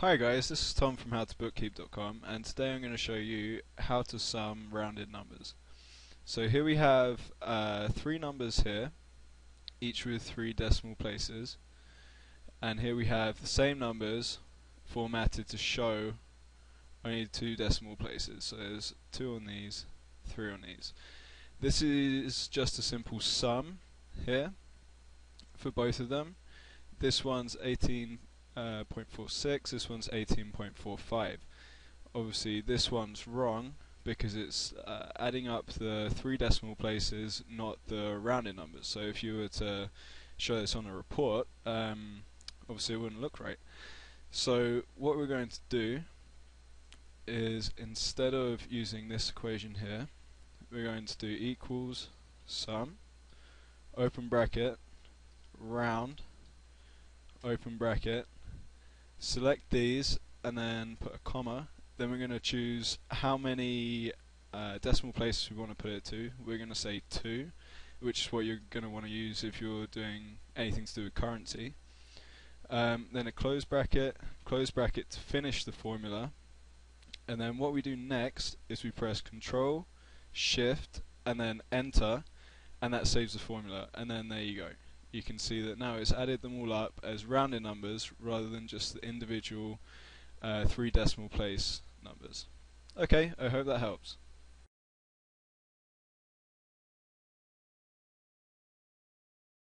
Hi guys, this is Tom from HowToBookkeep.com, and today I'm going to show you how to sum rounded numbers. So here we have three numbers here, each with three decimal places, and here we have the same numbers formatted to show only two decimal places. So there's two on these, three on these. This is just a simple sum here for both of them. This one's 18.46, this one's 18.45. Obviously this one's wrong because it's adding up the three decimal places, not the rounded numbers. So if you were to show this on a report, obviously it wouldn't look right. So what we're going to do is, instead of using this equation here, we're going to do equals sum, open bracket, round, open bracket, select these and then put a comma. Then we're going to choose how many decimal places we want to put it to. We're going to say 2, which is what you're going to want to use if you're doing anything to do with currency. Then a close bracket to finish the formula. And then what we do next is we press Ctrl, Shift and then Enter, and that saves the formula. And then there you go. You can see that now it's added them all up as rounded numbers rather than just the individual three decimal place numbers. Okay, I hope that helps.